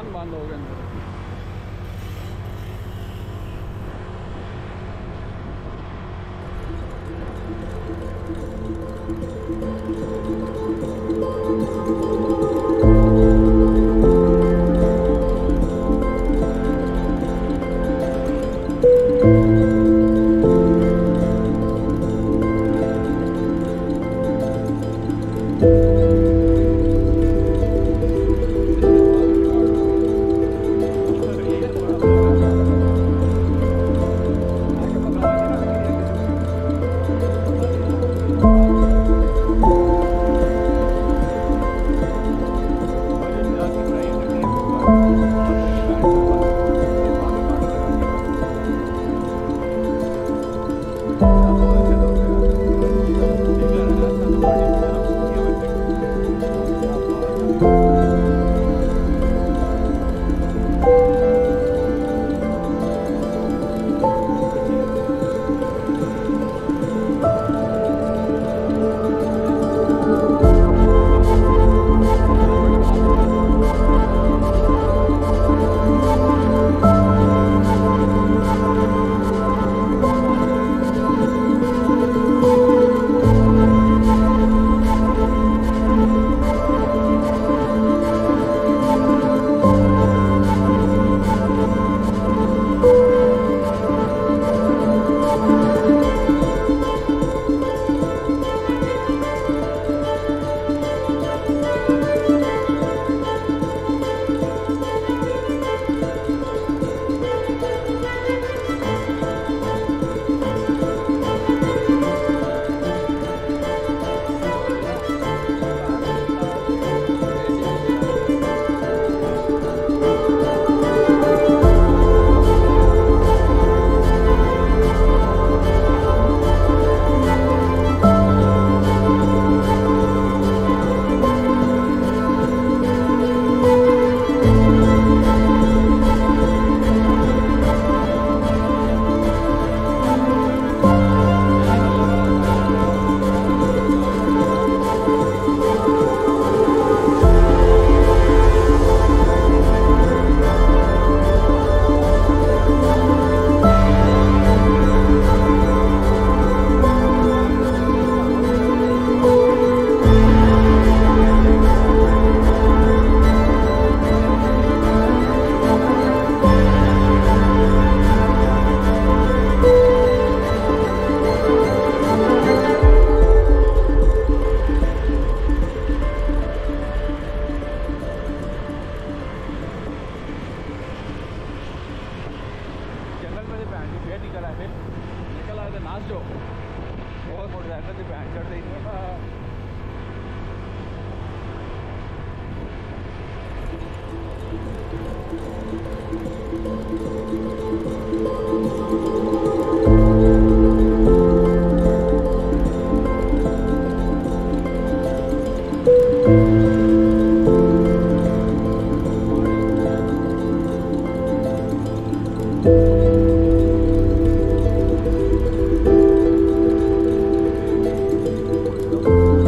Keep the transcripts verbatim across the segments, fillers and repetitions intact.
Anwandlungen. Thank you.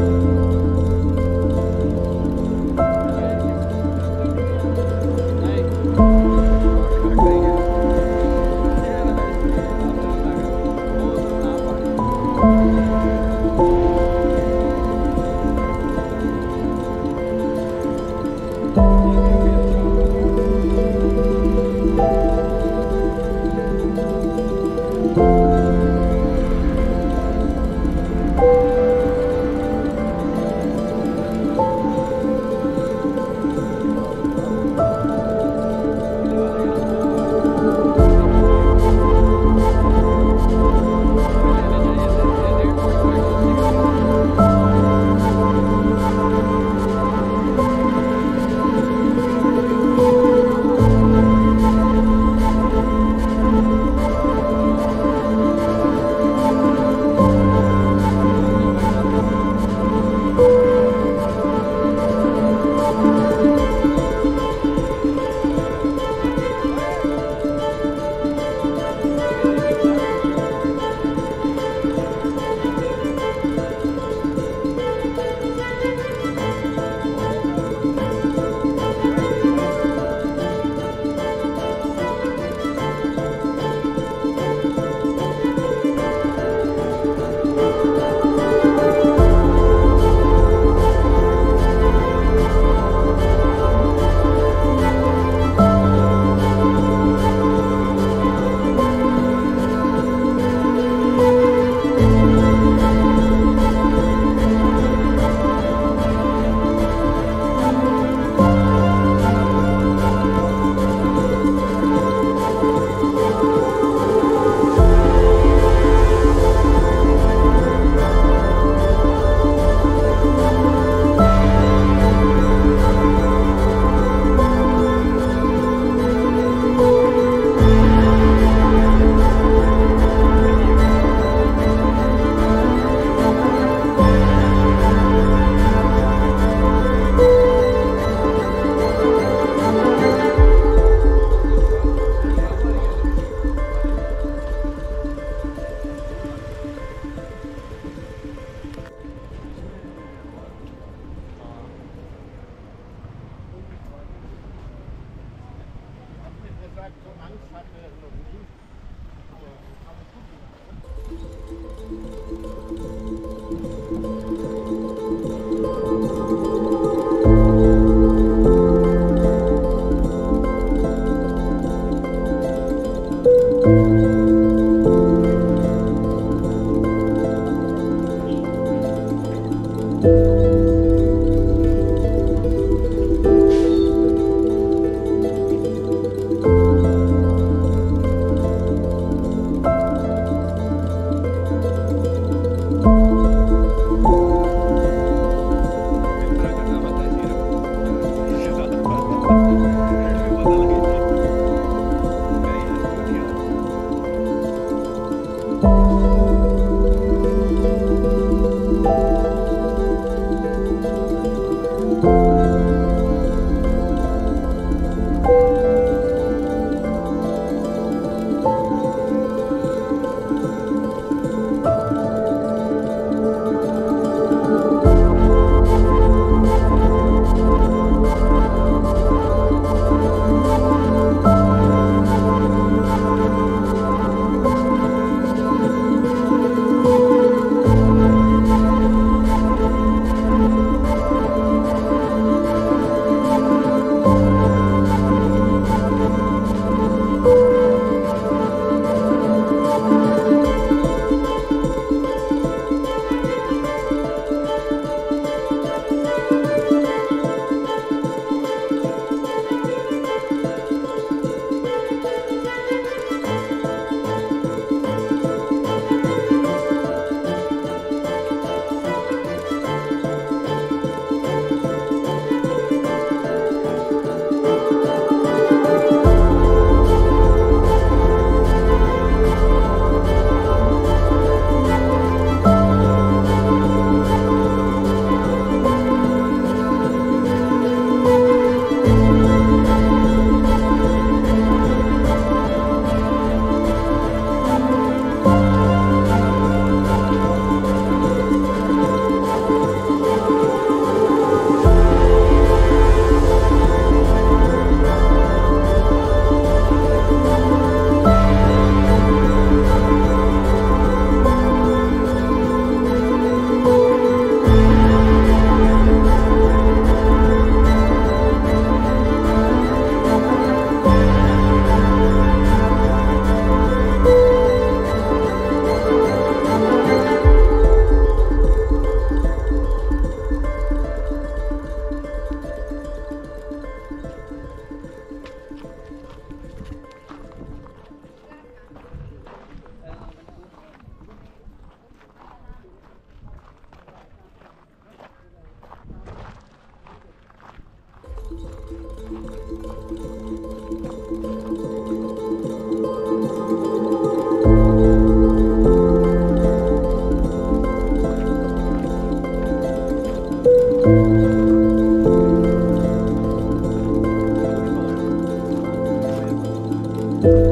Thank you.